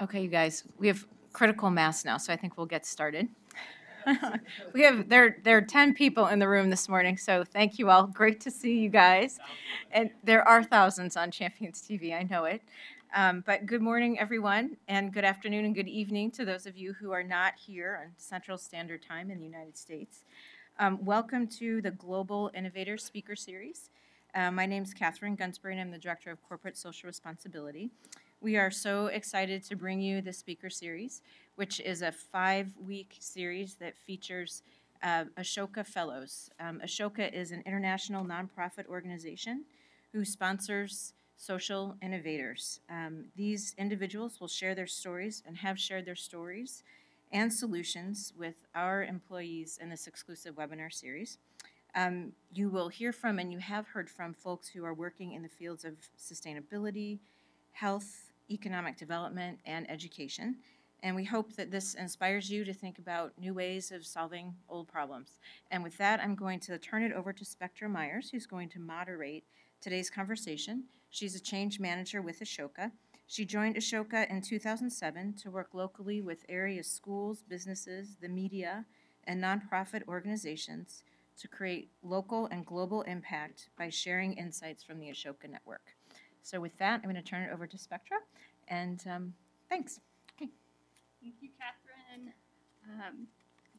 Okay, you guys, we have critical mass now, so I think we'll get started. We have there are 10 people in the room this morning, so thank you all. Great to see you guys. And there are thousands on Champions TV, I know it. But good morning, everyone, and good afternoon and good evening to those of you who are not here on Central Standard Time in the United States. Welcome to the Global Innovator Speaker Series. My name is Catherine Gunsbury, and I'm the Director of Corporate Social Responsibility. We are so excited to bring you the Speaker Series, which is a 5-week series that features Ashoka Fellows. Ashoka is an international nonprofit organization who sponsors social innovators. These individuals will share their stories and have shared their stories and solutions with our employees in this exclusive webinar series. You will hear from and you have heard from folks who are working in the fields of sustainability, health, economic development, and education. And we hope that this inspires you to think about new ways of solving old problems. And with that, I'm going to turn it over to Spectra Myers, who's going to moderate today's conversation. She's a change manager with Ashoka. She joined Ashoka in 2007 to work locally with area schools, businesses, the media, and nonprofit organizations to create local and global impact by sharing insights from the Ashoka network. So with that, I'm going to turn it over to Spectra, and thanks. Thank you, Catherine.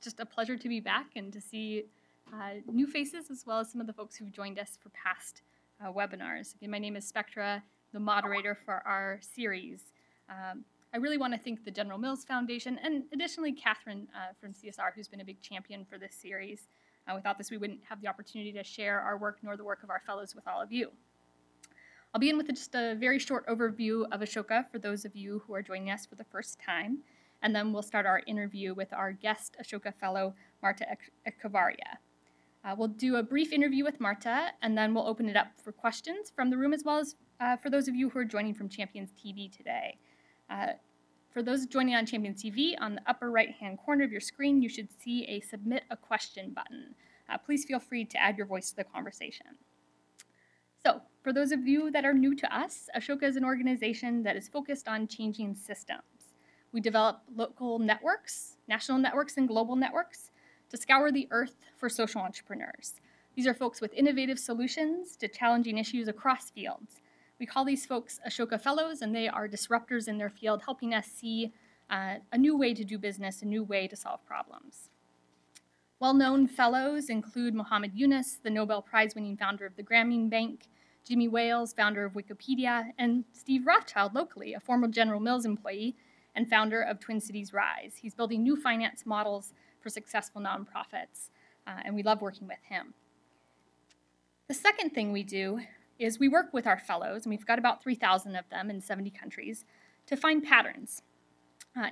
Just a pleasure to be back and to see new faces as well as some of the folks who've joined us for past webinars. Again, my name is Spectra, the moderator for our series. I really want to thank the General Mills Foundation and additionally Catherine from CSR, who's been a big champion for this series. Without this, we wouldn't have the opportunity to share our work nor the work of our fellows with all of you. I'll begin with just a very short overview of Ashoka for those of you who are joining us for the first time. And then we'll start our interview with our guest Ashoka Fellow, Marta Echavarría. We'll do a brief interview with Marta, and then we'll open it up for questions from the room as well as for those of you who are joining from Champions TV today. For those joining on Champions TV, on the upper right-hand corner of your screen, you should see a Submit a Question button. Please feel free to add your voice to the conversation. So, for those of you that are new to us, Ashoka is an organization that is focused on changing systems. We develop local networks, national networks, and global networks to scour the earth for social entrepreneurs. These are folks with innovative solutions to challenging issues across fields. We call these folks Ashoka Fellows, and they are disruptors in their field, helping us see a new way to do business, a new way to solve problems. Well-known fellows include Muhammad Yunus, the Nobel Prize-winning founder of the Grameen Bank, Jimmy Wales, founder of Wikipedia, and Steve Rothschild locally, a former General Mills employee, and founder of Twin Cities Rise. He's building new finance models for successful nonprofits, and we love working with him. The second thing we do is we work with our fellows, and we've got about 3,000 of them in 70 countries, to find patterns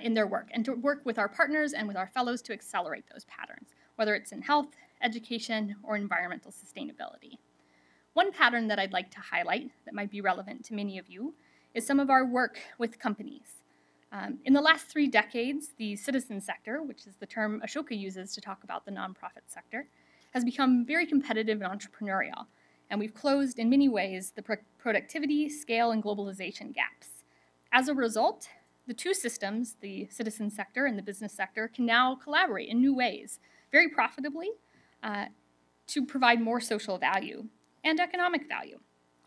in their work, and to work with our partners and with our fellows to accelerate those patterns, whether it's in health, education, or environmental sustainability. One pattern that I'd like to highlight that might be relevant to many of you is some of our work with companies. In the last 3 decades, the citizen sector, which is the term Ashoka uses to talk about the nonprofit sector, has become very competitive and entrepreneurial, and we've closed in many ways the productivity, scale, and globalization gaps. As a result, the two systems, the citizen sector and the business sector, can now collaborate in new ways, very profitably, to provide more social value and economic value.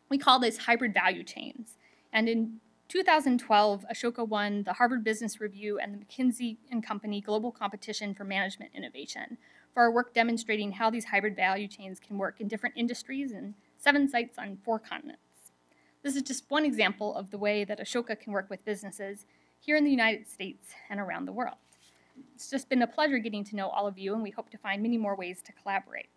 We call this hybrid value chains, and in 2012, Ashoka won the Harvard Business Review and the McKinsey & Company Global Competition for Management Innovation for our work demonstrating how these hybrid value chains can work in different industries and 7 sites on 4 continents. This is just one example of the way that Ashoka can work with businesses here in the United States and around the world. It's just been a pleasure getting to know all of you, and we hope to find many more ways to collaborate.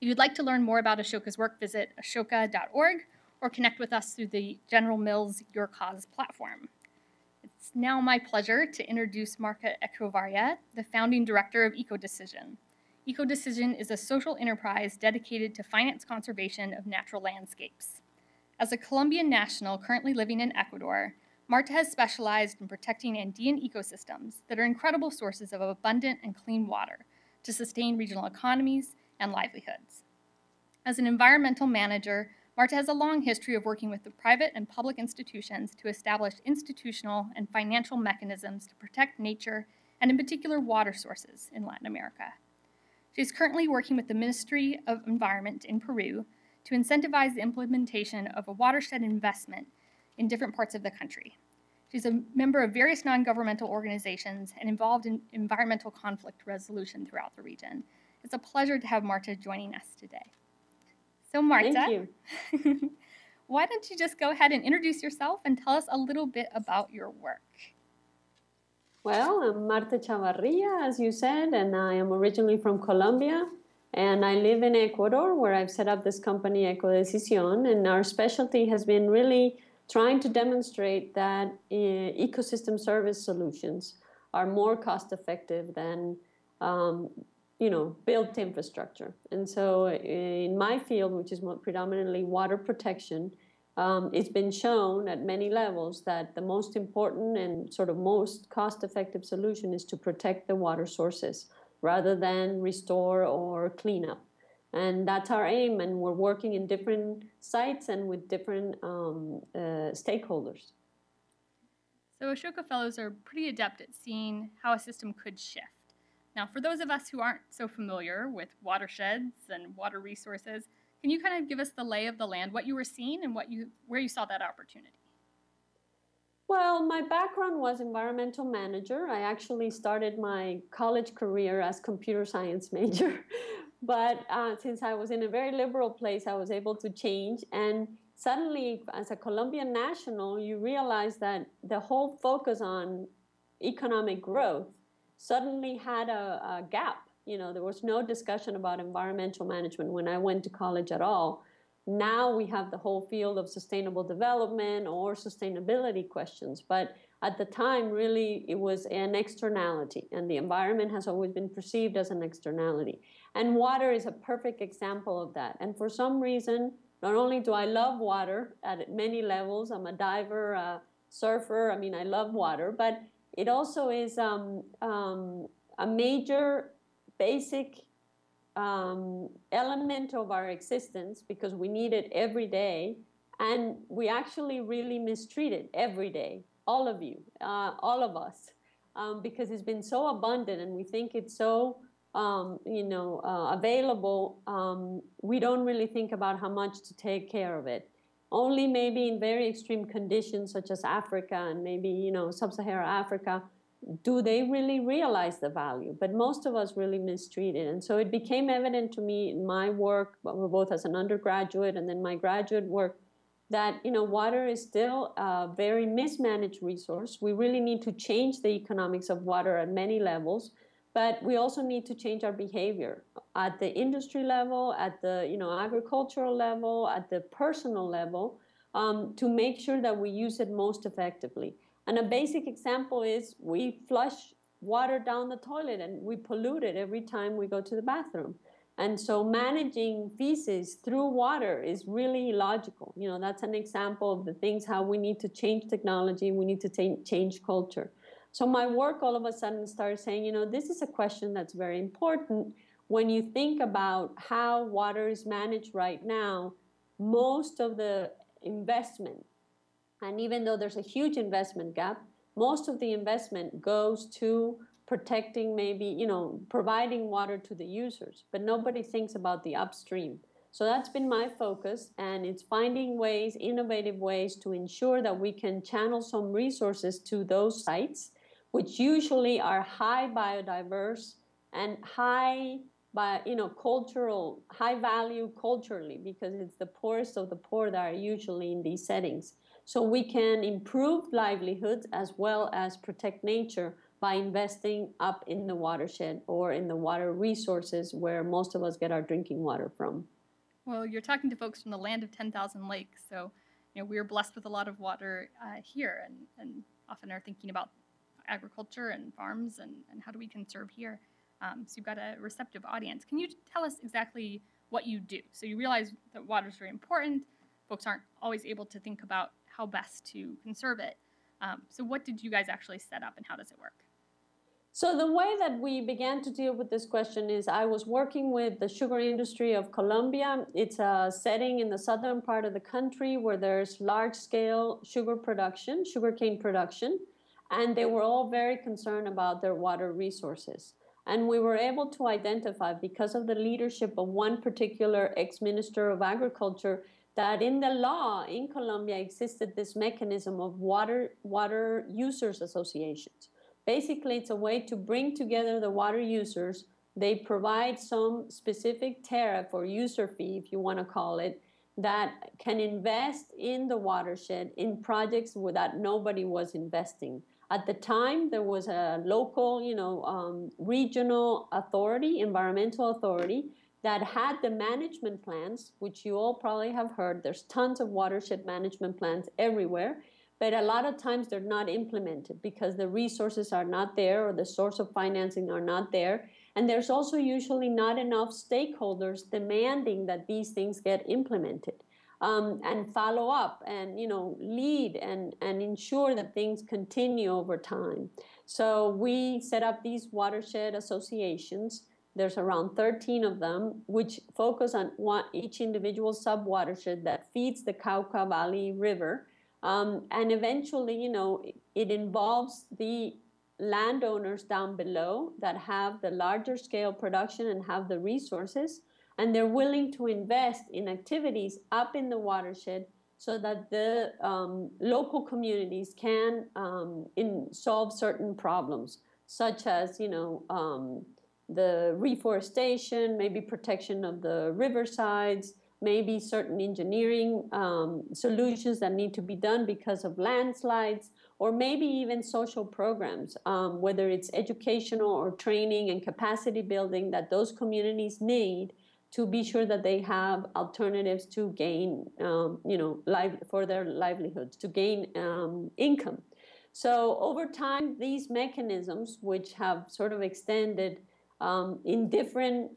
If you'd like to learn more about Ashoka's work, visit ashoka.org or connect with us through the General Mills Your Cause platform. It's now my pleasure to introduce Marta Echavarría, the founding director of EcoDecision. EcoDecision is a social enterprise dedicated to finance conservation of natural landscapes. As a Colombian national currently living in Ecuador, Marta has specialized in protecting Andean ecosystems that are incredible sources of abundant and clean water to sustain regional economies and livelihoods. As an environmental manager, Marta has a long history of working with the private and public institutions to establish institutional and financial mechanisms to protect nature and in particular water sources in Latin America. She is currently working with the Ministry of Environment in Peru to incentivize the implementation of a watershed investment in different parts of the country. She's a member of various non-governmental organizations and involved in environmental conflict resolution throughout the region. It's a pleasure to have Marta joining us today. So Marta, thank you. Why don't you just go ahead and introduce yourself and tell us a little bit about your work? Well, I'm Marta Echavarría, as you said, and I am originally from Colombia. And I live in Ecuador, where I've set up this company, EcoDecision, and our specialty has been really trying to demonstrate that ecosystem service solutions are more cost-effective than built infrastructure. And so in my field, which is predominantly water protection, it's been shown at many levels that the most important and sort of most cost-effective solution is to protect the water sources rather than restore or clean up. And that's our aim, and we're working in different sites and with different stakeholders. So Ashoka Fellows are pretty adept at seeing how a system could shift. Now, for those of us who aren't so familiar with watersheds and water resources, can you kind of give us the lay of the land, what you were seeing and where you saw that opportunity? Well, my background was environmental manager. I actually started my college career as computer science major. But since I was in a very liberal place, I was able to change. And suddenly, as a Colombian national, you realize that the whole focus on economic growth suddenly had a gap. You know, there was no discussion about environmental management when I went to college at all. Now we have the whole field of sustainable development or sustainability questions. But at the time, really, it was an externality, and the environment has always been perceived as an externality. And water is a perfect example of that. And for some reason, not only do I love water at many levels, I'm a diver, a surfer, I mean, I love water, but it also is a major basic element of our existence because we need it every day. And we actually really mistreat it every day, all of you, all of us, because it's been so abundant and we think it's so, available. We don't really think about how much to take care of it. Only maybe in very extreme conditions such as Africa and maybe, sub-Saharan Africa, do they really realize the value. But most of us really mistreat it. And so it became evident to me in my work, both as an undergraduate and then my graduate work, that, water is still a very mismanaged resource. We really need to change the economics of water at many levels. But we also need to change our behavior at the industry level, at the agricultural level, at the personal level, to make sure that we use it most effectively. And a basic example is we flush water down the toilet and we pollute it every time we go to the bathroom. And so managing feces through water is really illogical. That's an example of the things how we need to change technology, we need to change culture. So my work all of a sudden started saying, this is a question that's very important. When you think about how water is managed right now, most of the investment, and even though there's a huge investment gap, most of the investment goes to protecting maybe, providing water to the users, but nobody thinks about the upstream. So that's been my focus, and it's finding ways, innovative ways to ensure that we can channel some resources to those sites, which usually are high biodiverse and high, cultural, high value culturally, because it's the poorest of the poor that are usually in these settings. So we can improve livelihoods as well as protect nature by investing up in the watershed or in the water resources where most of us get our drinking water from. Well, you're talking to folks from the land of 10,000 lakes, so we are blessed with a lot of water here, and often are thinking about agriculture and farms and how do we conserve here. So you've got a receptive audience. Can you tell us exactly what you do? So you realize that water is very important. Folks aren't always able to think about how best to conserve it. So what did you guys actually set up, and how does it work? So the way that we began to deal with this question is I was working with the sugar industry of Colombia. It's a setting in the southern part of the country where there's large-scale sugar production, sugarcane production, and they were all very concerned about their water resources. And we were able to identify, because of the leadership of one particular ex-minister of agriculture, that in the law in Colombia existed this mechanism of water users associations. Basically, it's a way to bring together the water users. They provide some specific tariff or user fee, if you want to call it, that can invest in the watershed in projects that nobody was investing. At the time, there was a local, regional authority, environmental authority, that had the management plans, which you all probably have heard. There's tons of watershed management plans everywhere. But a lot of times they're not implemented because the resources are not there or the source of financing are not there. And there's also usually not enough stakeholders demanding that these things get implemented and follow up and, lead and ensure that things continue over time. So we set up these watershed associations. There's around 13 of them, which focus on each individual sub-watershed that feeds the Cauca Valley River. And eventually, it involves the landowners down below that have the larger scale production and have the resources, and they're willing to invest in activities up in the watershed so that the local communities can solve certain problems, such as, the reforestation, maybe protection of the riversides, maybe certain engineering solutions that need to be done because of landslides, or maybe even social programs, whether it's educational or training and capacity building that those communities need to be sure that they have alternatives to gain, for their livelihoods, to gain income. So over time, these mechanisms, which have sort of extended in different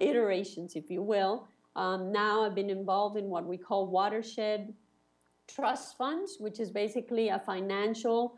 iterations, if you will. Now I've been involved in what we call watershed trust funds, which is basically a financial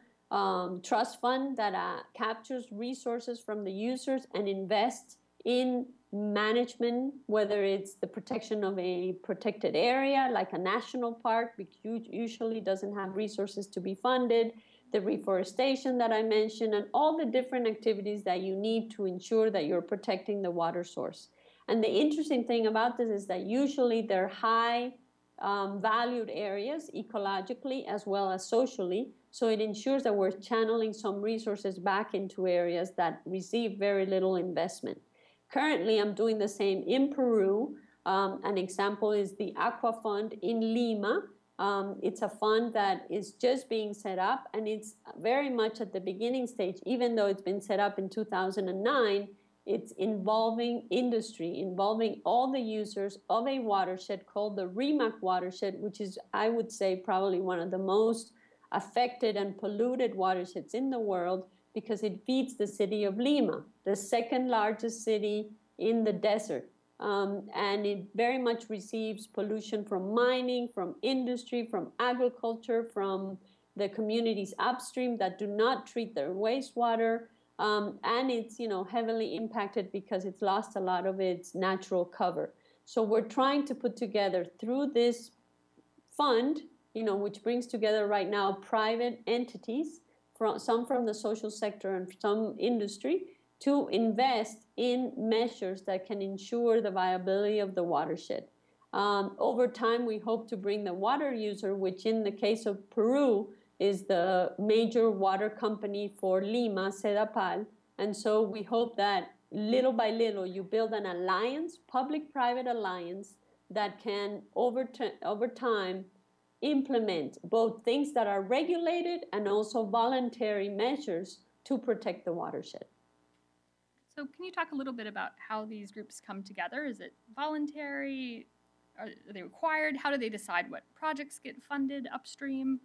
trust fund that captures resources from the users and invests in management, whether it's the protection of a protected area, like a national park, which usually doesn't have resources to be funded, the reforestation that I mentioned, and all the different activities that you need to ensure that you're protecting the water source. And the interesting thing about this is that usually they're high valued areas ecologically as well as socially. So it ensures that we're channeling some resources back into areas that receive very little investment. Currently, I'm doing the same in Peru. An example is the Aqua Fund in Lima. It's a fund that is just being set up, and it's very much at the beginning stage, even though it's been set up in 2009. It's involving industry, involving all the users of a watershed called the Rimac watershed, which is, I would say, probably one of the most affected and polluted watersheds in the world because it feeds the city of Lima, the second largest city in the desert. And it very much receives pollution from mining, from industry, from agriculture, from the communities upstream that do not treat their wastewater. And it's, heavily impacted because it's lost a lot of its natural cover. So we're trying to put together through this fund, which brings together right now private entities, some from the social sector and some industry, to invest in measures that can ensure the viability of the watershed. Over time, we hope to bring the water user, which in the case of Peru, is the major water company for Lima, Sedapal. And so we hope that little by little you build an alliance, public-private alliance, that can over time implement both things that are regulated and also voluntary measures to protect the watershed. So can you talk a little bit about how these groups come together? Is it voluntary? Are they required? How do they decide what projects get funded upstream?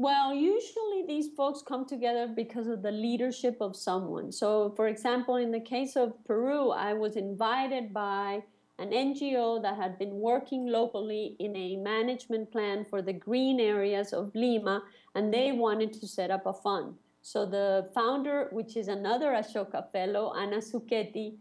Well, usually these folks come together because of the leadership of someone. So, for example, in the case of Peru, I was invited by an NGO that had been working locally in a management plan for the green areas of Lima, and they wanted to set up a fund. So the founder, which is another Ashoka fellow, Ana Zucchetti,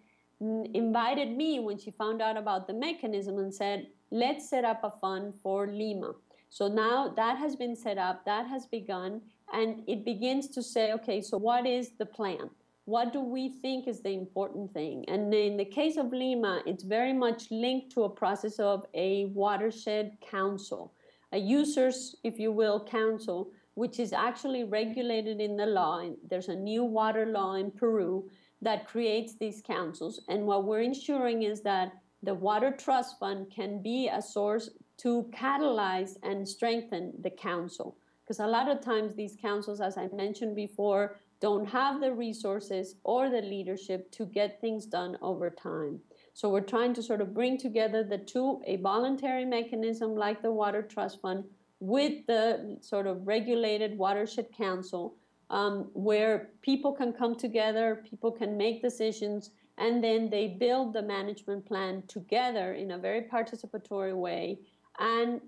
invited me when she found out about the mechanism and said, let's set up a fund for Lima. So now that has been set up, that has begun, and it begins to say, okay, so what is the plan? What do we think is the important thing? And in the case of Lima, it's very much linked to a process of a watershed council, a users, if you will, council, which is actually regulated in the law. There's a new water law in Peru that creates these councils. And what we're ensuring is that the Water Trust Fund can be a source to catalyze and strengthen the council. Because a lot of times these councils, as I mentioned before, don't have the resources or the leadership to get things done over time. So we're trying to sort of bring together the two, a voluntary mechanism like the Water Trust Fund with the sort of regulated Watershed Council, where people can come together, people can make decisions, and then they build the management plan together in a very participatory way and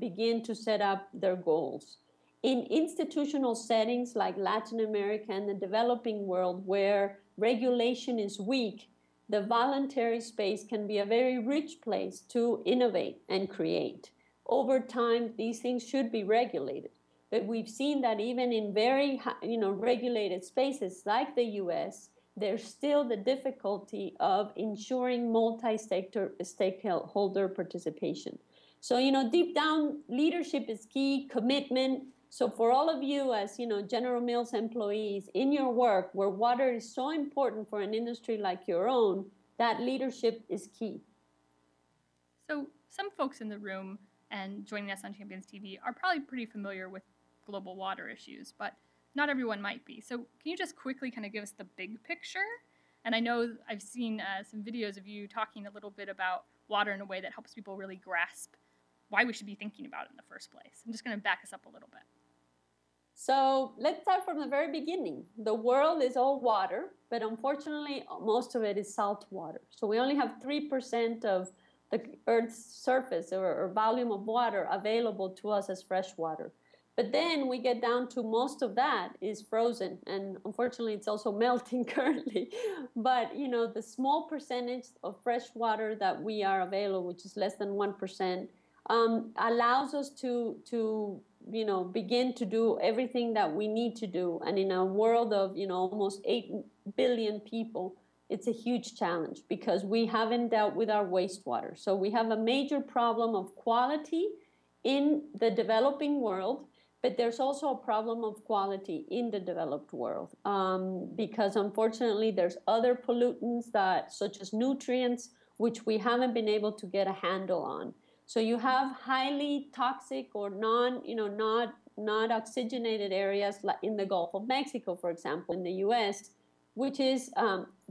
begin to set up their goals. In institutional settings like Latin America and the developing world where regulation is weak, the voluntary space can be a very rich place to innovate and create. Over time, these things should be regulated. But we've seen that even in very regulated spaces like the U.S., there's still the difficulty of ensuring multi-stakeholder participation. So, deep down, leadership is key, commitment. So for all of you as, General Mills employees in your work where water is so important for an industry like your own, that leadership is key. So some folks in the room and joining us on Champions TV are probably pretty familiar with global water issues, but not everyone might be. So can you just quickly kind of give us the big picture? And I know I've seen some videos of you talking a little bit about water in a way that helps people really grasp why we should be thinking about it in the first place. I'm just going to back us up a little bit. So let's start from the very beginning. The world is all water, but unfortunately, most of it is salt water. So we only have 3% of the Earth's surface or volume of water available to us as fresh water. But then we get down to most of that is frozen. And unfortunately, it's also melting currently. But, the small percentage of fresh water that we are available, which is less than 1%, allows us to begin to do everything that we need to do. And in a world of, almost 8 billion people, it's a huge challenge because we haven't dealt with our wastewater. So we have a major problem of quality in the developing world, but there's also a problem of quality in the developed world because unfortunately there's other pollutants such as nutrients, which we haven't been able to get a handle on. So you have highly toxic or not oxygenated areas like in the Gulf of Mexico, for example, in the U.S., which is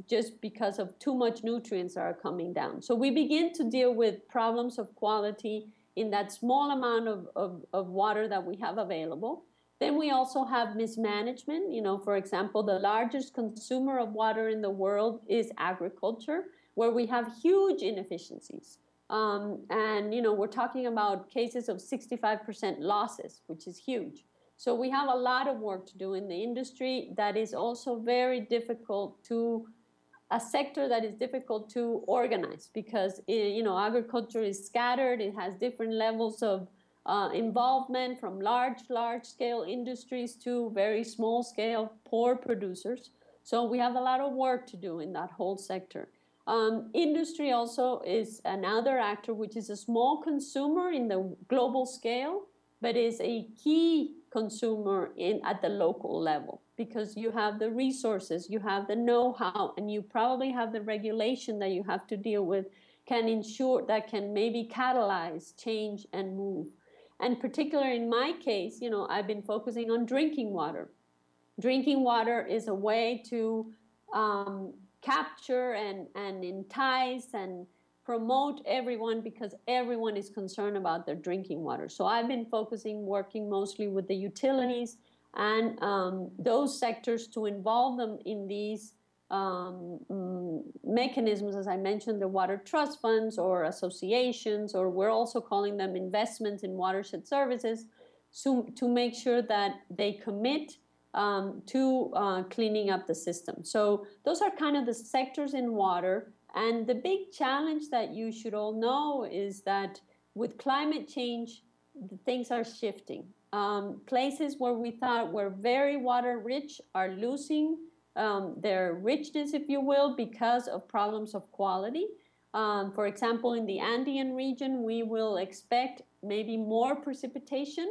just because of too much nutrients are coming down. So we begin to deal with problems of quality in that small amount of water that we have available. Then we also have mismanagement. For example, the largest consumer of water in the world is agriculture, where we have huge inefficiencies. We're talking about cases of 65% losses, which is huge. So we have a lot of work to do in the industry that is also very difficult to, a sector that is difficult to organize because, agriculture is scattered. It has different levels of involvement from large-scale industries to very small-scale poor producers. So we have a lot of work to do in that whole sector. Industry also is another actor, which is a small consumer in the global scale, but is a key consumer at the local level because you have the resources, you have the know-how, and you probably have the regulation that you have to deal with that can maybe catalyze change and move. And particularly in my case, I've been focusing on drinking water. Drinking water is a way to capture and entice and promote everyone because everyone is concerned about their drinking water. So I've been working mostly with the utilities and those sectors to involve them in these mechanisms, as I mentioned, the water trust funds or associations, or we're also calling them investments in watershed services, so to make sure that they commit to cleaning up the system. So those are kind of the sectors in water. And the big challenge that you should all know is that with climate change, things are shifting. Places where we thought were very water rich are losing their richness, if you will, because of problems of quality. For example, in the Andean region, we will expect maybe more precipitation